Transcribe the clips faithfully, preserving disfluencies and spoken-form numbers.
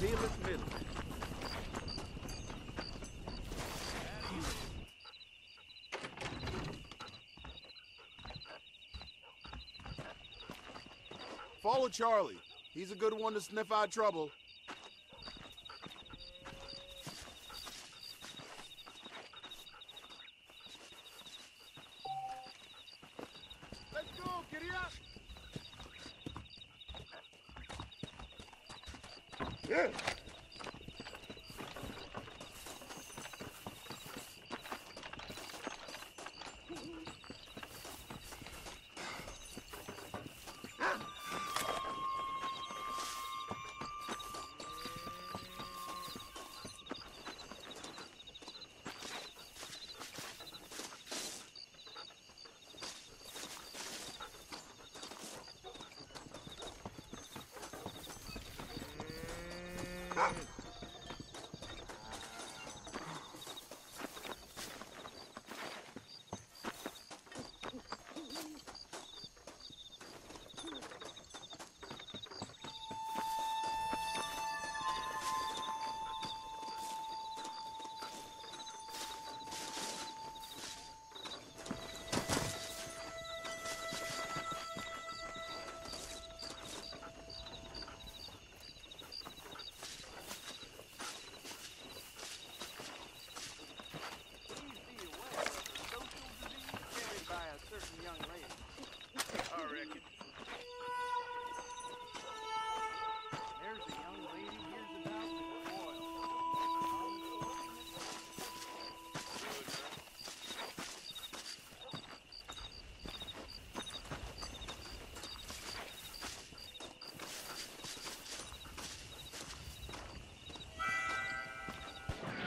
meal at midnight. Follow Charlie. He's a good one to sniff out trouble.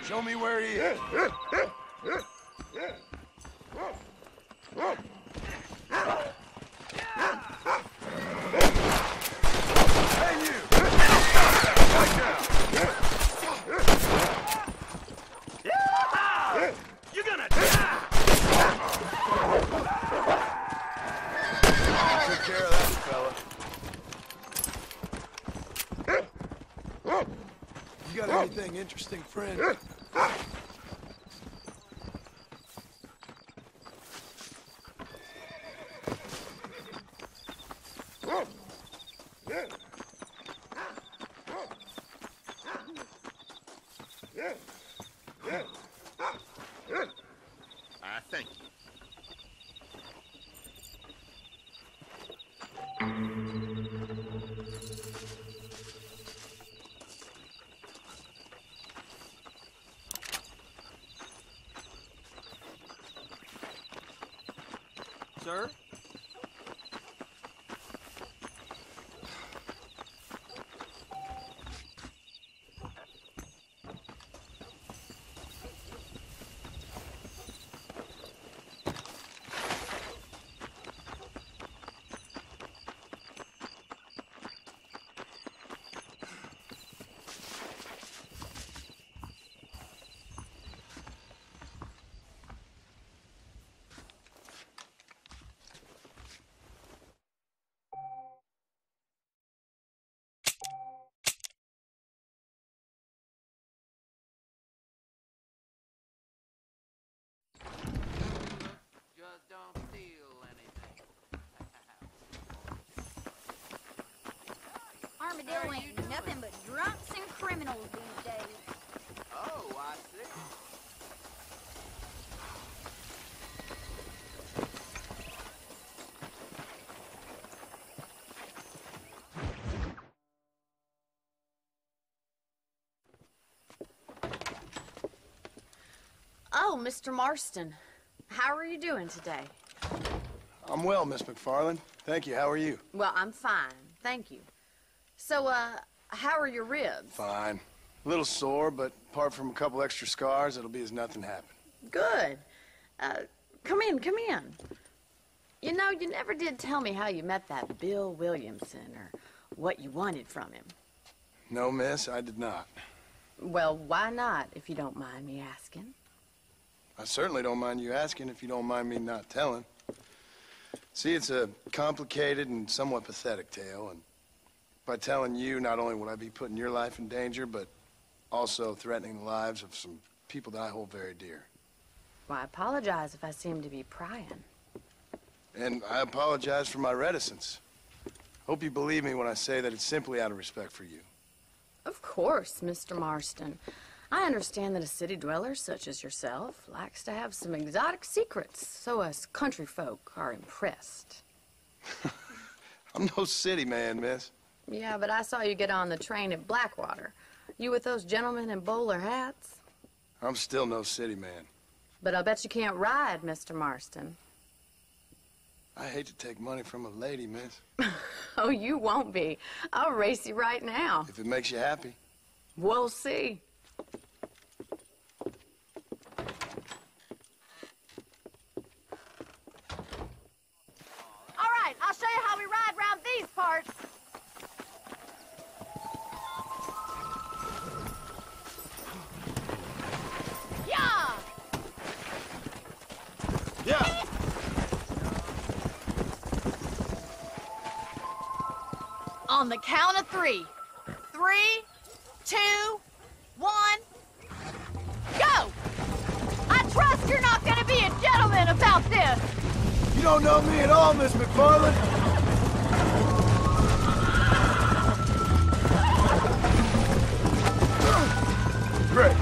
Show me where he is. Interesting friend. Sir? Don't steal anything. Armadillo ain't nothing but drunks and criminals these days. Oh, I see. Oh, Mister Marston. How are you doing today? I'm well, Miss McFarland. Thank you. How are you? Well, I'm fine. Thank you. So, uh, how are your ribs? Fine. A little sore, but apart from a couple extra scars, it'll be as nothing happened. Good. Uh, come in, come in. You know, you never did tell me how you met that Bill Williamson or what you wanted from him. No, miss, I did not. Well, why not, if you don't mind me asking? I certainly don't mind you asking if you don't mind me not telling. See, it's a complicated and somewhat pathetic tale, and By telling you, not only would I be putting your life in danger, but also threatening the lives of some people that I hold very dear. Well, I apologize if I seem to be prying. And I apologize for my reticence. Hope you believe me when I say that it's simply out of respect for you. Of course, Mister Marston. I understand that a city dweller such as yourself likes to have some exotic secrets, so us country folk are impressed. I'm no city man, miss. Yeah, but I saw you get on the train at Blackwater. You with those gentlemen in bowler hats? I'm still no city man. But I'll bet you can't ride, Mister Marston. I hate to take money from a lady, miss. Oh, you won't be. I'll race you right now. If it makes you happy. We'll see. All right, I'll show you how we ride around these parts. On the count of three. Three, two, one, go! I trust you're not gonna be a gentleman about this. You don't know me at all, Miss McFarland. Great.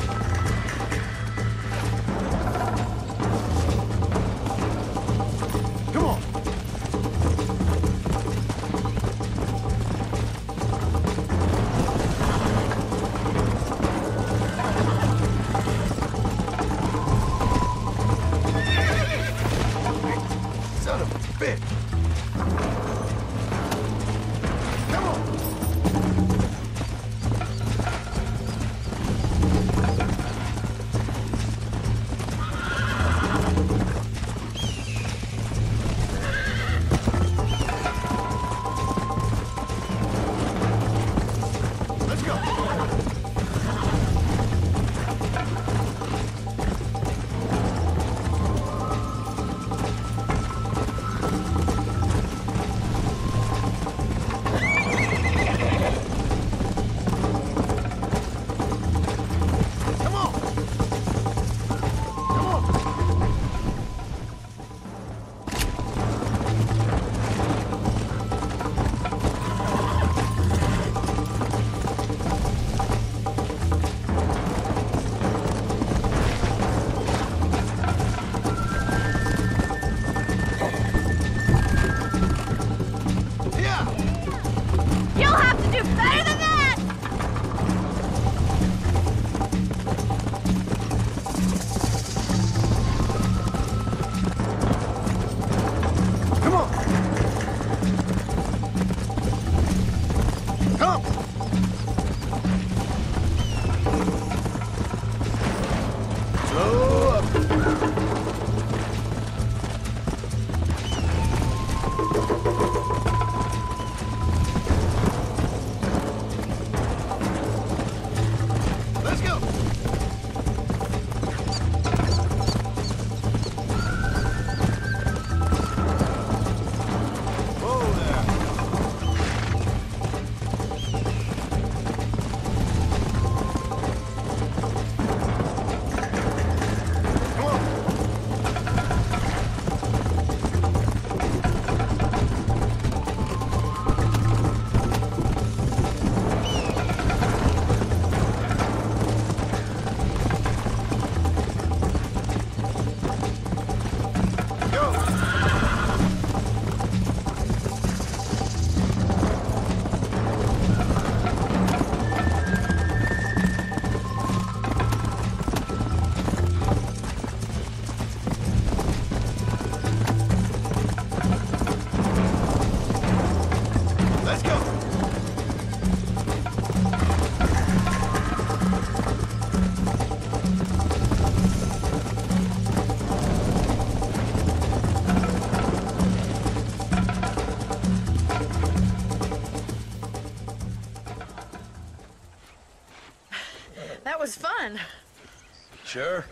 Sure.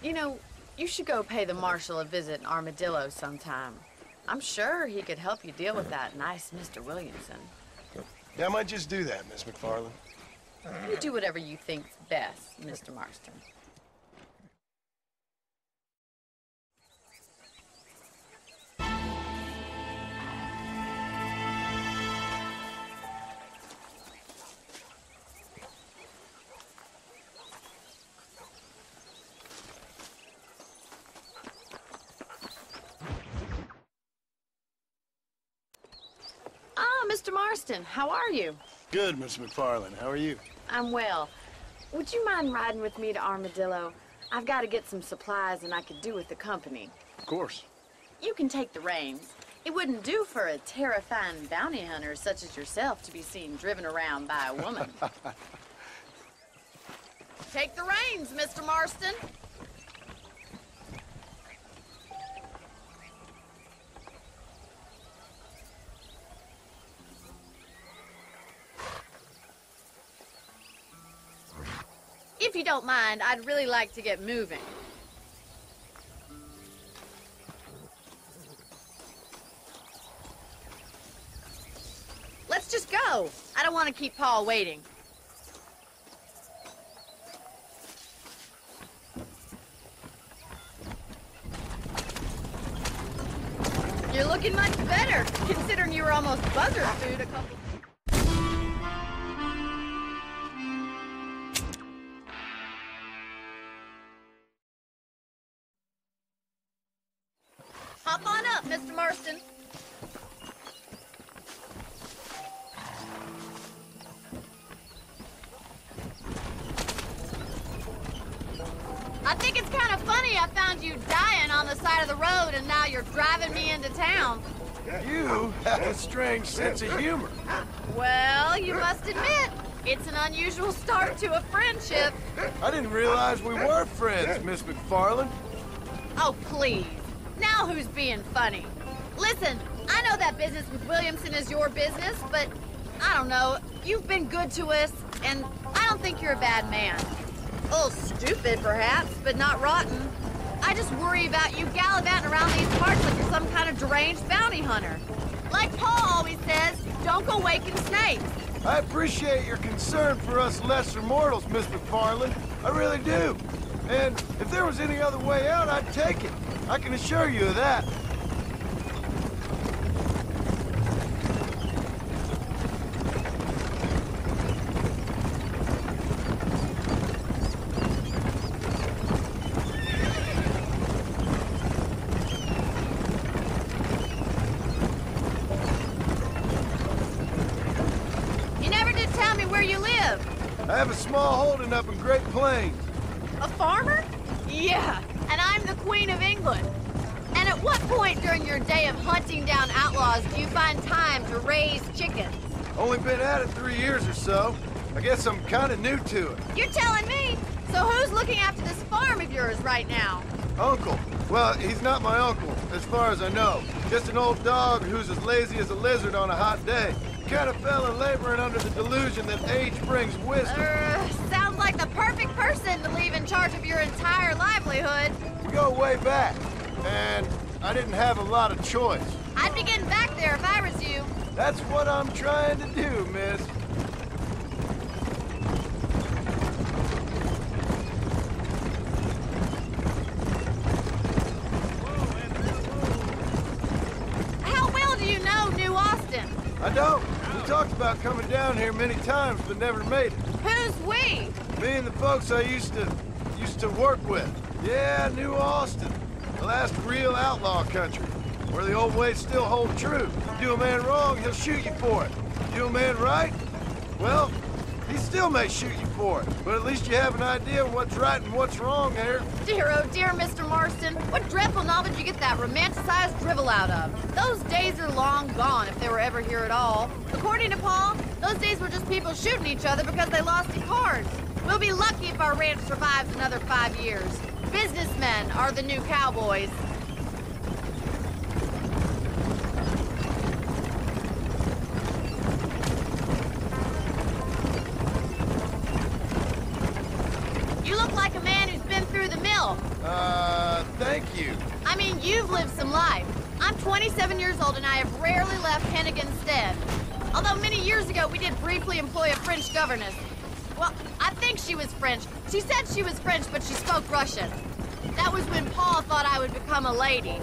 You know, you should go pay the marshal a visit in Armadillo sometime. I'm sure he could help you deal with that nice Mister Williamson. Yeah, I might just do that, Miss McFarland. You do whatever you think's best, Mister Marston. Mister Marston, how are you? Good, Miss McFarland. How are you? I'm well. Would you mind riding with me to Armadillo? I've got to get some supplies and I could do with the company. Of course. You can take the reins. It wouldn't do for a terrifying bounty hunter such as yourself to be seen driven around by a woman. Take the reins, Mister Marston. If you don't mind, I'd really like to get moving. Let's just go. I don't want to keep Paul waiting. You're looking much better, considering you were almost buzzer food a couple... Hop on up, Mister Marston. I think it's kind of funny I found you dying on the side of the road and now you're driving me into town. You have a strange sense of humor. Well, you must admit, it's an unusual start to a friendship. I didn't realize we were friends, Miss McFarland. Oh, please. Now who's being funny? Listen, I know that business with Williamson is your business, but I don't know. You've been good to us, and I don't think you're a bad man. A little stupid, perhaps, but not rotten. I just worry about you gallivanting around these parts like you're some kind of deranged bounty hunter. Like Paul always says, don't go waking snakes. I appreciate your concern for us lesser mortals, Miss McFarland. I really do. And if there was any other way out, I'd take it. I can assure you of that. You never did tell me where you live. I have a small holding up in Great Plains. A farmer? Yeah. And I'm the Queen of England. And at what point during your day of hunting down outlaws do you find time to raise chickens? Only been at it three years or so. I guess I'm kind of new to it. You're telling me? So who's looking after this farm of yours right now? Uncle. Well, he's not my uncle, as far as I know. Just an old dog who's as lazy as a lizard on a hot day. The kind of fella laboring under the delusion that age brings wisdom. Uh, sounds like the perfect person to leave in charge of your entire livelihood. We go way back, and I didn't have a lot of choice. I'd be getting back there if I was you. That's what I'm trying to do, miss. How well do you know New Austin? I don't. We talked about coming down here many times, but never made it. Who's we? Me and the folks I used to, used to work with. Yeah, New Austin, the last real outlaw country, where the old ways still hold true. Do a man wrong, he'll shoot you for it. Do a man right, well, he still may shoot you for it. But at least you have an idea of what's right and what's wrong there. Dear, oh dear, Mister Marston, what dreadful novel did you get that romanticized drivel out of? Those days are long gone, if they were ever here at all. According to Paul, those days were just people shooting each other because they lost in cards. We'll be lucky if our ranch survives another five years. Businessmen are the new cowboys. You look like a man who's been through the mill. Uh, thank you. I mean, you've lived some life. I'm twenty-seven years old and I have rarely left Hennigan's Stead. Although many years ago we did briefly employ a French governess. Well, I think she was French. She said she was French, but she spoke Russian. That was when Paul thought I would become a lady.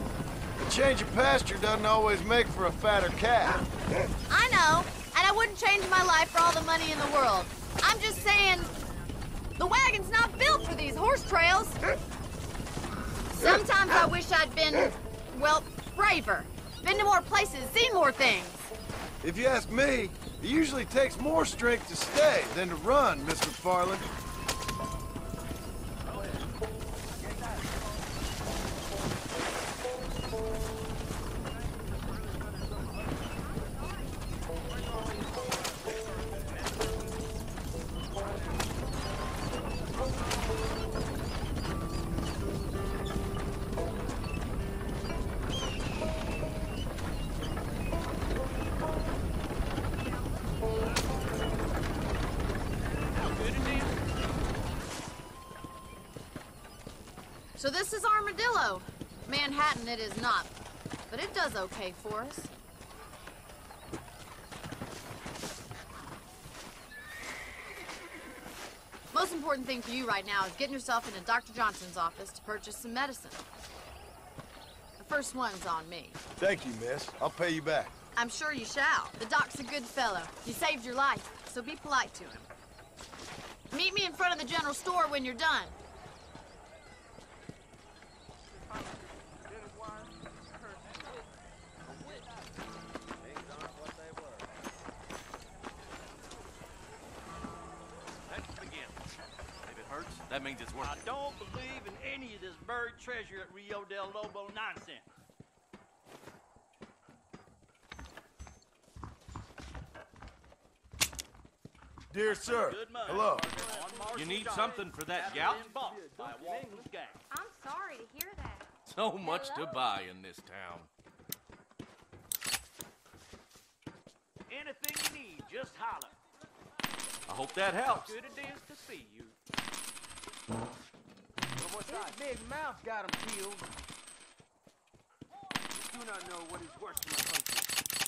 A change of pasture doesn't always make for a fatter cat. I know, and I wouldn't change my life for all the money in the world. I'm just saying, the wagon's not built for these horse trails. Sometimes I wish I'd been, well, braver. Been to more places, seen more things. If you ask me, it usually takes more strength to stay than to run, Miss McFarland. So this is Armadillo. Manhattan it is not, but it does okay for us. Most important thing for you right now is getting yourself into Doctor Johnson's office to purchase some medicine. The first one's on me. Thank you, miss. I'll pay you back. I'm sure you shall. The doc's a good fellow. He saved your life, so be polite to him. Meet me in front of the general store when you're done. That means it's worth it. I don't believe in any of this buried treasure at Rio del Lobo nonsense. Dear sir, hello. You need something for that gout? I'm sorry to hear that. So much hello. To buy in this town. Anything you need, just holler. I hope that helps. Good it is to see you. His big mouth got him killed. You do not know what is worse than my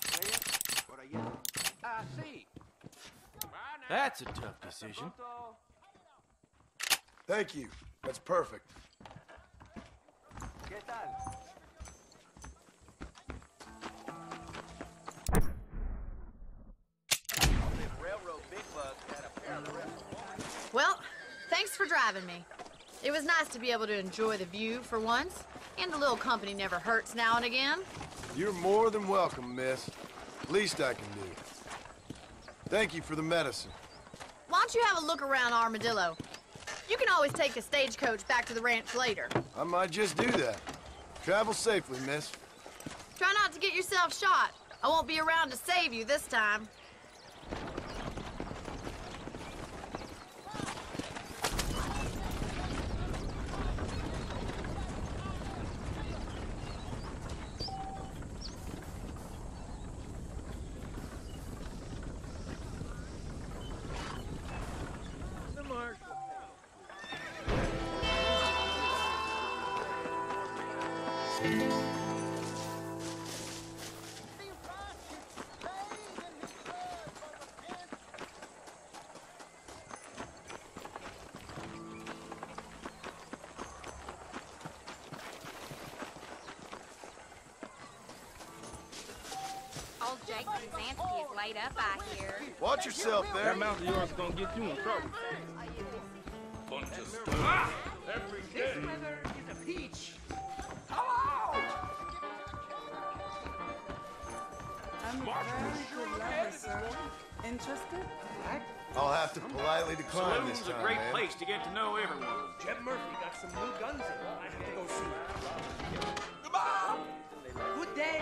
country. Red or a yellow. I see. That's a tough decision. Thank you. That's perfect. Get out. Well, thanks for driving me. It was nice to be able to enjoy the view for once, and a little company never hurts now and again. You're more than welcome, miss. Least I can do. Thank you for the medicine. Why don't you have a look around Armadillo? You can always take the stagecoach back to the ranch later. I might just do that. Travel safely, miss. Try not to get yourself shot. I won't be around to save you this time. Jake Krasinski is laid up out here. Watch yourself there. That mountain yard's gonna get you in trouble. Bunch of stuff. Ah! Every day. This weather is a peach. Hello! I'm very good lover, sir. Interested? I'll have to politely decline Saloon's this time, a great man. Place to get to know everyone. Jeb Murphy got some new guns in. I have to go see him. Goodbye! Good day!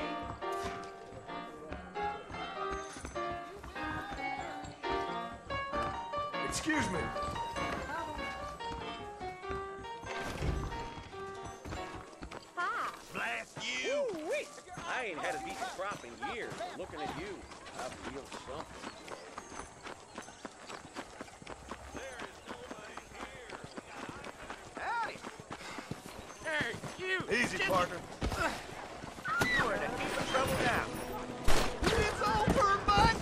Excuse me. Pop. Blast you! Ooh-wee. I ain't had a decent crop in years. Looking at you, I feel something. There is nobody here. Howdy. Hey, you! Easy, Jimmy. Partner. You are to keep the trouble down. It's over, bud.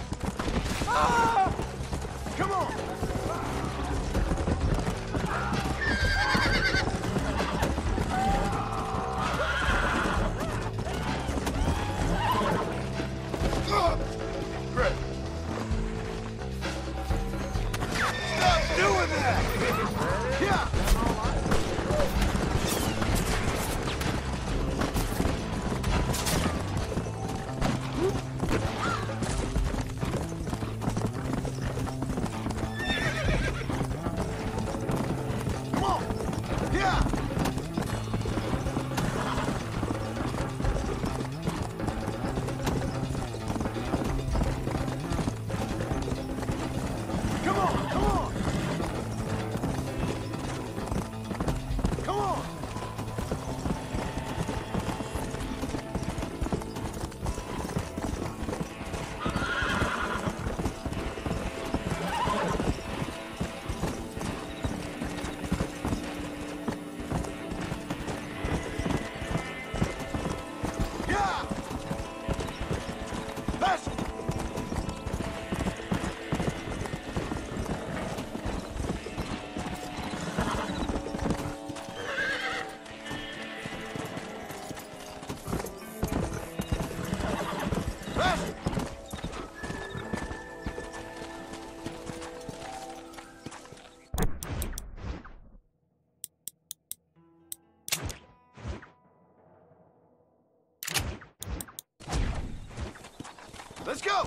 Let's go!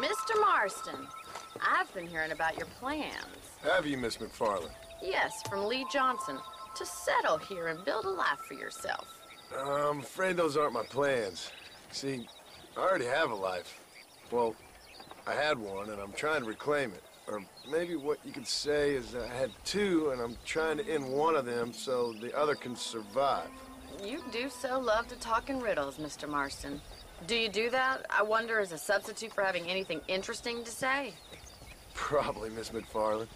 Mister Marston, I've been hearing about your plans. Have you, Miss McFarland? Yes, from Lee Johnson, to settle here and build a life for yourself. Uh, I'm afraid those aren't my plans. See, I already have a life. Well, I had one, and I'm trying to reclaim it. Or maybe what you could say is I had two, and I'm trying to end one of them so the other can survive. You do so love to talk in riddles, Mister Marston. Do you do that, I wonder, as a substitute for having anything interesting to say? Probably, Miss McFarland.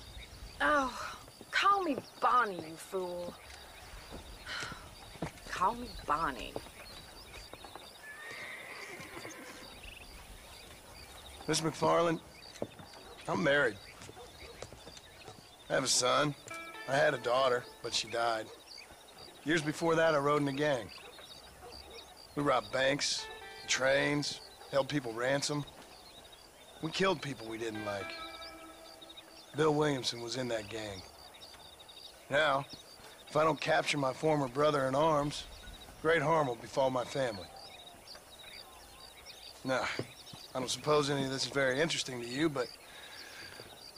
Oh, call me Bonnie, you fool. Call me Bonnie. Miss McFarland, I'm married. I have a son. I had a daughter, but she died. Years before that, I rode in a gang. We robbed banks, trains, held people ransom. We killed people we didn't like. Bill Williamson was in that gang. Now, if I don't capture my former brother in arms, great harm will befall my family. Now, I don't suppose any of this is very interesting to you, but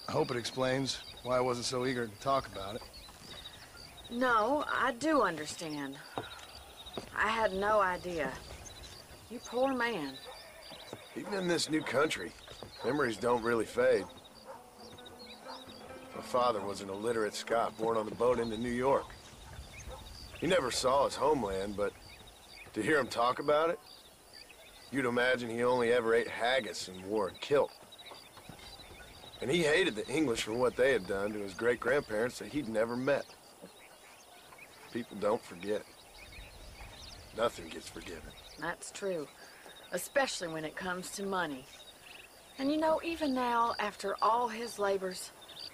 I hope it explains why I wasn't so eager to talk about it. No, I do understand. I had no idea. You poor man. Even in this new country, memories don't really fade. My father was an illiterate Scot born on the boat into New York. He never saw his homeland, but to hear him talk about it, you'd imagine he only ever ate haggis and wore a kilt. And he hated the English for what they had done to his great-grandparents that he'd never met. People don't forget. Nothing gets forgiven. That's true, especially when it comes to money. And you know, even now, after all his labors,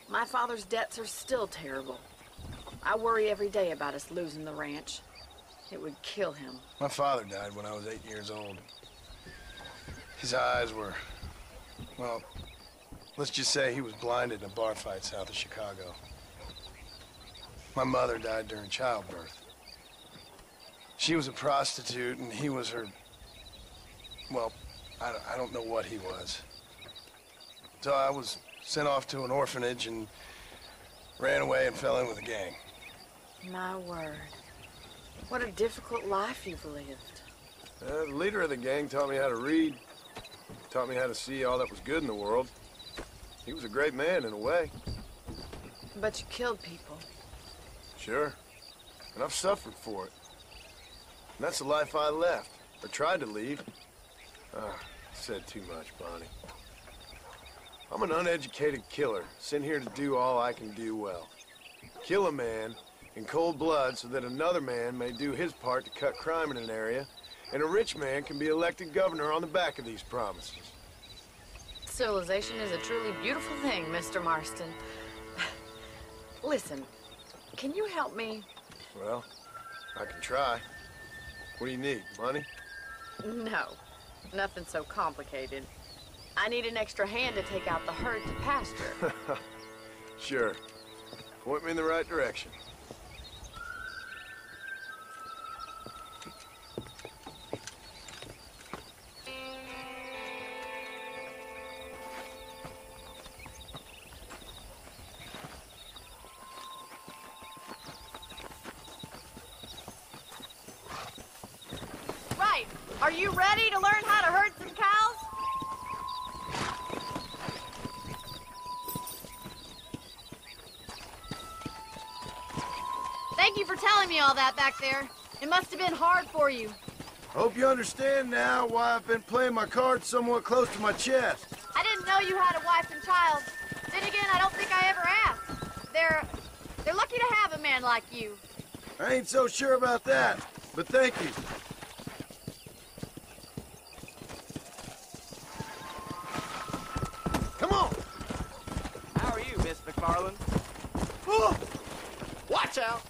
my father's debts are still terrible. I worry every day about us losing the ranch. It would kill him. My father died when I was eight years old. His eyes were, well, let's just say he was blinded in a bar fight south of Chicago. My mother died during childbirth. She was a prostitute, and he was her, well, I, I don't know what he was. So I was sent off to an orphanage and ran away and fell in with a gang. My word. What a difficult life you've lived. Uh, the leader of the gang taught me how to read, taught me how to see all that was good in the world. He was a great man, in a way. But you killed people. Sure. And I've suffered for it. And that's the life I left, or tried to leave. Ah, oh, said too much, Bonnie. I'm an uneducated killer, sent here to do all I can do well. Kill a man, in cold blood so that another man may do his part to cut crime in an area, and a rich man can be elected governor on the back of these promises. Civilization is a truly beautiful thing, Mister Marston. Listen, can you help me? Well, I can try. What do you need, money? No, nothing so complicated. I need an extra hand to take out the herd to pasture. Sure. Point me in the right direction. Are you ready to learn how to herd some cows? Thank you for telling me all that back there. It must have been hard for you. Hope you understand now why I've been playing my cards somewhat close to my chest. I didn't know you had a wife and child. Then again, I don't think I ever asked. They're, they're lucky to have a man like you. I ain't so sure about that, but thank you. Watch out!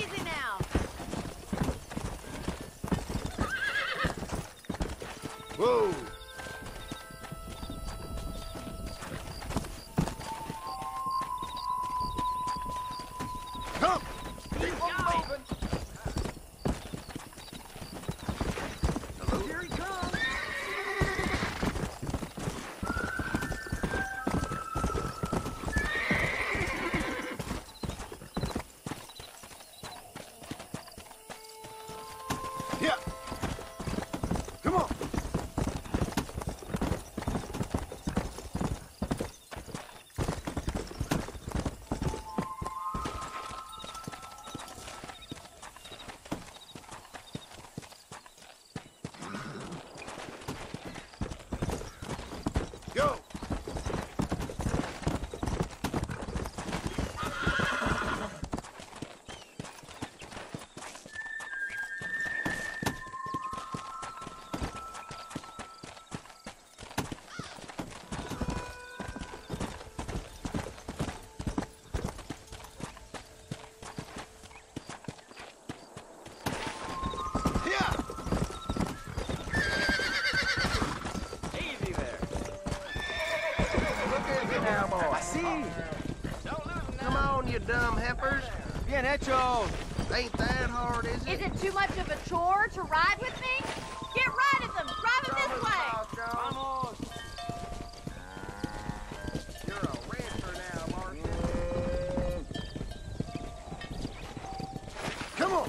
Easy now! Whoa! Come! Keep on moving! Hello. Here he comes! Nachos. Ain't that hard, is it? Is it too much of a chore to ride with me? Get right at them. Drive them this way. Vamos. You're a rancher now, Martin. Come on.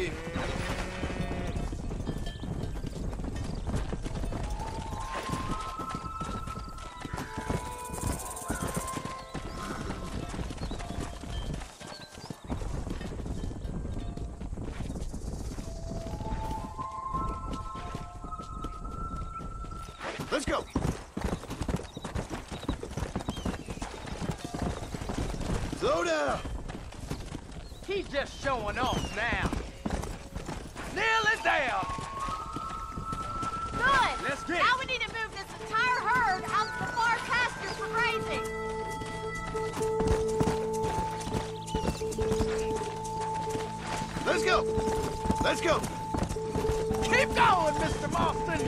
Let's go! Slow down! He's just showing off now. Kneel it down! Good! Let's get it. Now we need to move this entire herd out to the far pastures for grazing. Let's go! Let's go! Keep going, Mister Marston!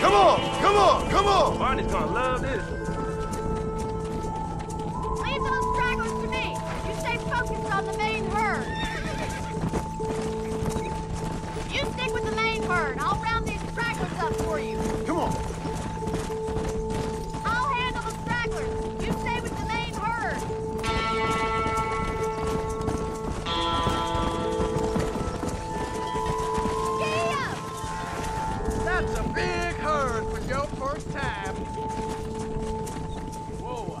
Come on! Come on! Come on! Barney's gonna love this. Focused on the main herd. You stick with the main herd. I'll round these stragglers up for you. Come on. I'll handle the stragglers. You stay with the main herd. Gee up! That's a big herd for your first time. Whoa.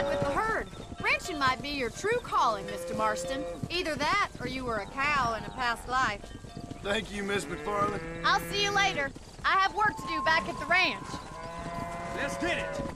head with the herd. Ranching might be your true calling, Mister Marston. Either that, or you were a cow in a past life. Thank you, Miss McFarland. I'll see you later. I have work to do back at the ranch. Let's get it!